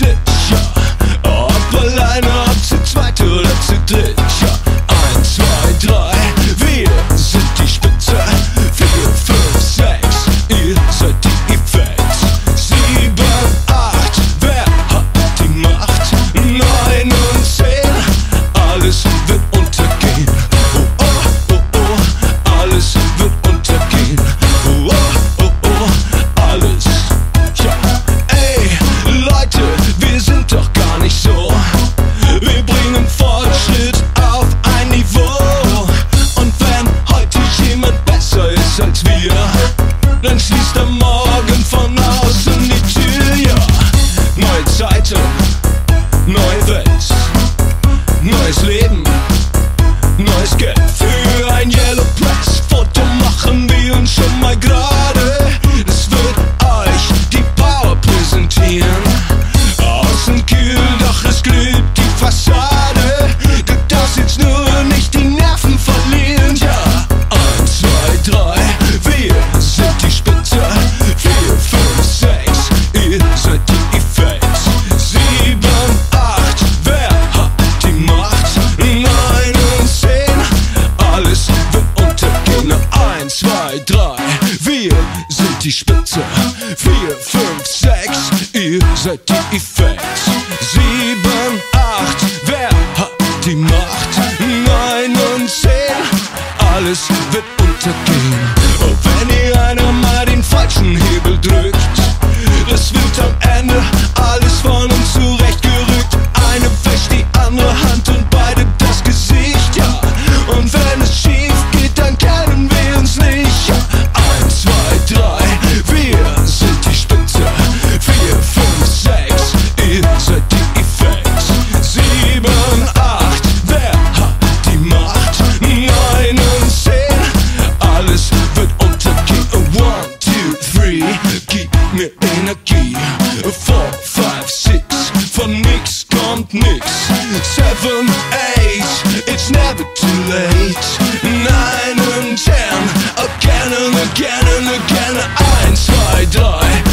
shit, ja. Ob alleine, ob zu zweit oder zu dritt, ja. 1, 2, 3, wir sind die Spitze. 4, 5, 6, ihr seid die Effekte. 7, 8, wer hat die Macht? 9 und 10, alles wird untergehen. Oh oh oh oh, alles wird untergehen. Oh oh oh oh, alles. Ja, ey Leute, wir sind doch gar nicht so. Wir bringen Fortschritt auf ein Niveau. Und wenn heute jemand besser ist als wir, dann schließt er morgen von außen die Tür. Ja, neue Zeiten, neue Welt, neues Leben, neues Geld. Für ein Yellow Press Foto machen wir uns schon mal gerade. Das wird euch die Power präsentieren. Außen kühl, doch es glüht die Fassade. Du darfst jetzt nur nicht die Nerven verlieren. Ja, 1, 2, 3, wir sind die Spitze. 4, 5, 6, ihr seid die Effekte. 7, 8, wer hat die Macht? 9 und 10, alles wird untergehen. 1, 2, 3, wir sind die Spitze. 4, 5, 6, ihr seid die Effekte. 7, 8, wer hat die Macht? 9 und 10, alles wird untergehen. Und wenn ihr einer mal den falschen Hebel drückt, das wird am Ende alles von uns zurechtgerückt. Eine wäscht die andere Hand und beide das Gesicht, ja. Und wenn es schief geht, dann kennen wir uns nicht, ja. 1, 2, 3, wir sind die Spitze. 4, 5, 6, ihr seid die Effekte. 7, 8, wer hat die Macht? 9 und 10, alles wird untergehen. 1, 2, 3, gib mir Energie. 4, 5, 6, von nix kommt nix. 7, 8, it's never too late. 9 und 10, again and again and again. 1, 2, 3.